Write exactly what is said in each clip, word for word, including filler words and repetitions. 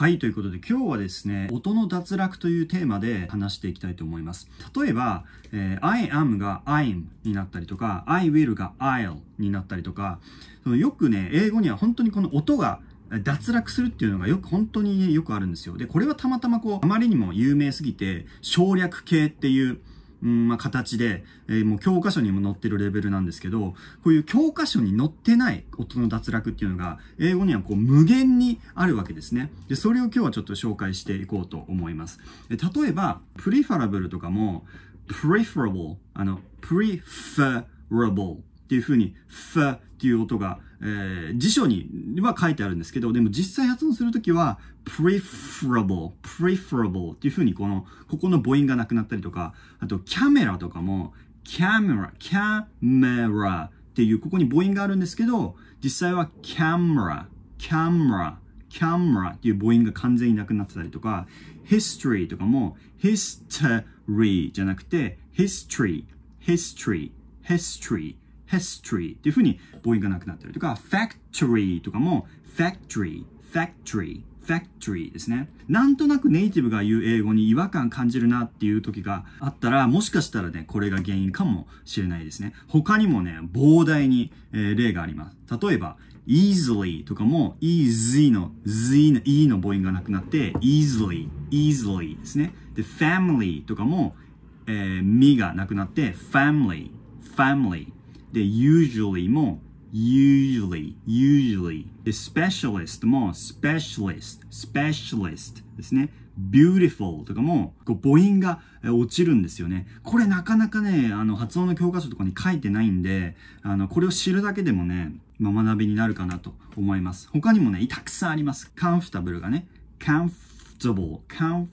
はい、ということで今日はですね、音の脱落というテーマで話していきたいと思います。例えば、えー、I am が I'm になったりとか、I will が I'll になったりとか、そのよくね、英語には本当にこの音が脱落するっていうのがよく本当に、ね、よくあるんですよ。で、これはたまたまこう、あまりにも有名すぎて、省略形っていう、うんまあ、形で、えー、もう教科書にも載ってるレベルなんですけど、こういう教科書に載ってない音の脱落っていうのが、英語にはこう無限にあるわけですね。で、それを今日はちょっと紹介していこうと思います。例えば、preferable とかも、preferable、あの、preferable っていう風に、f っていう音が、えー、辞書には書いてあるんですけど、でも実際発音するときは、preferable, preferable っていう風にこの、ここの母音がなくなったりとか、あと、キャメラとかも、キャメラ、キャメラっていう、ここに母音があるんですけど、実際はキャメラ、キャメラ、キャメラっていう母音が完全になくなってたりとか、history とかも、history じゃなくて、history, history, history。history っていう風に母音がなくなったりとか、factory とかも factory, factory, factory ですね。なんとなくネイティブが言う英語に違和感感じるなっていう時があったら、もしかしたらね、これが原因かもしれないですね。他にもね、膨大に、えー、例があります。例えば、easily とかも easy の z の e の母音がなくなって、easily, easily ですね。で、family とかも、えー、みがなくなって、family, family。で、usually も usually, usually。で、specialist も specialist, specialist ですね。beautiful とかもこう母音が落ちるんですよね。これなかなかね、あの発音の教科書とかに書いてないんで、あのこれを知るだけでもね、まあ、学びになるかなと思います。他にもね、たくさんあります。comfortable がね、comfortable, comf,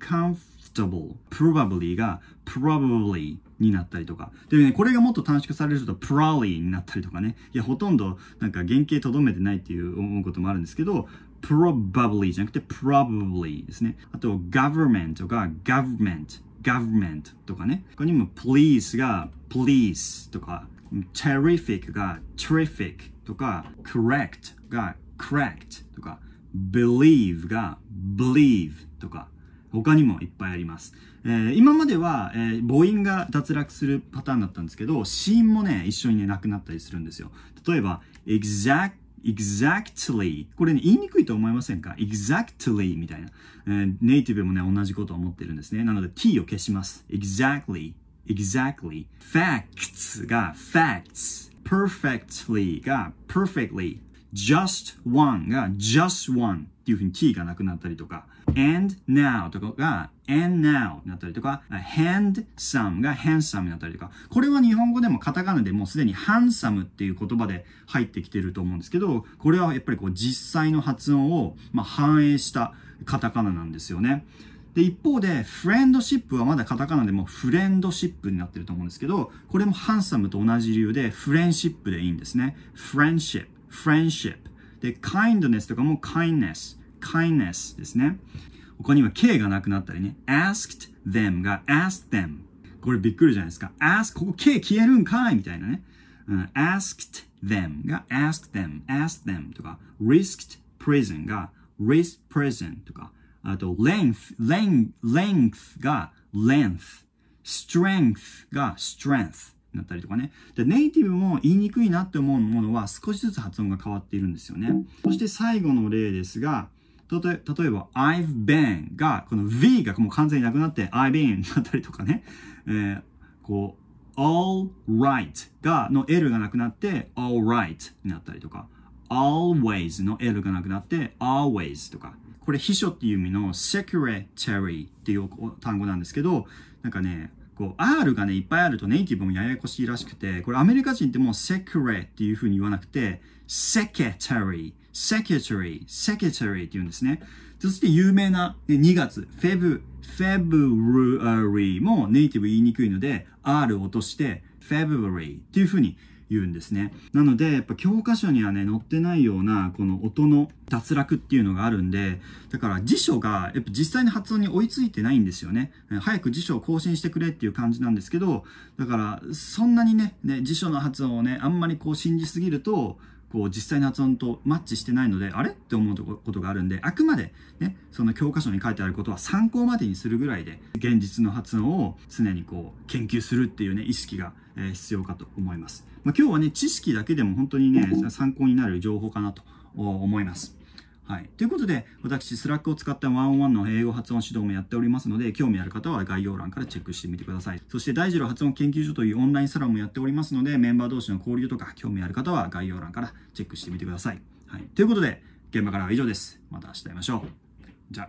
comfortable, probably が probably。になったりとか。でね、これがもっと短縮されると probably になったりとかね。いや、ほとんどなんか原型とどめてないっていう思うこともあるんですけど、probably じゃなくて probably ですね。あと government とか government, government とかね。他にも police が police とか、terrific が terrific とか、correct が correct とか、believe が believe とか、他にもいっぱいあります。えー、今までは、えー、母音が脱落するパターンだったんですけど、子音もね、一緒にね、なくなったりするんですよ。例えば、exact, exactly。これね、言いにくいと思いませんか ?exactly みたいな、えー。ネイティブもね、同じことを思ってるんですね。なので、t を消します。exactly, exactly。facts が facts。perfectly が perfectly。just one が just one っていう風に t がなくなったりとか、and now とかが and now になったりとか、handsome が handsome になったりとか、これは日本語でもカタカナでもうすでに handsome っていう言葉で入ってきてると思うんですけど、これはやっぱりこう実際の発音をまあ反映したカタカナなんですよね。で、一方で、フレンドシップはまだカタカナでもフレンドシップになってると思うんですけど、これもハンサムと同じ理由でフレンシップでいいんですね。フレンシップ。friendship で kindness とかも kindness kindness ですね。他には k がなくなったりね、 asked them が asked them、 これびっくりじゃないですか。 ask ここ k 消えるんかいみたいなね、うん、asked them が asked them asked them とか、 risked prison が risk prison とか、あと length length length が length、 strength が strengthなったりとかね。で、ネイティブも言いにくいなって思うものは少しずつ発音が変わっているんですよね。そして最後の例ですが、たとえ、例えば I've been が、この V がもう完全になくなって I've been になったりとかね。えー、こう、all right が、の L がなくなって all right になったりとか、always の L がなくなって always とか。これ秘書っていう意味の secretary っていう単語なんですけど、なんかね、こう R がねいっぱいあるとネイティブもややこしいらしくて、これアメリカ人ってもうセクレっていう風に言わなくて、セケタリー、セケタリー、セケタリーって言うんですね。そして有名なにがつ、フェブ、フェブルアリーもネイティブ言いにくいので、R を落として、フェブリーっていう風に言うんですね。なので、やっぱ教科書にはね、載ってないような、この音の脱落っていうのがあるんで、だから辞書が、やっぱ実際の発音に追いついてないんですよね。早く辞書を更新してくれっていう感じなんですけど、だから、そんなにね、ね、辞書の発音をね、あんまりこう信じすぎると、こう実際の発音とマッチしてないので、あれって思うことがあるんで、あくまでね、その教科書に書いてあることは参考までにするぐらいで、現実の発音を常にこう研究するっていうね、意識が必要かと思います。まあ、今日はね、知識だけでも本当にね、参考になる情報かなと思います。はい。ということで、私、スラックを使ったワンオンワンの英語発音指導もやっておりますので、興味ある方は概要欄からチェックしてみてください。そして、大二郎発音研究所というオンラインサロンもやっておりますので、メンバー同士の交流とか、興味ある方は概要欄からチェックしてみてください。はい。ということで、現場からは以上です。また明日会いましょう。じゃあ。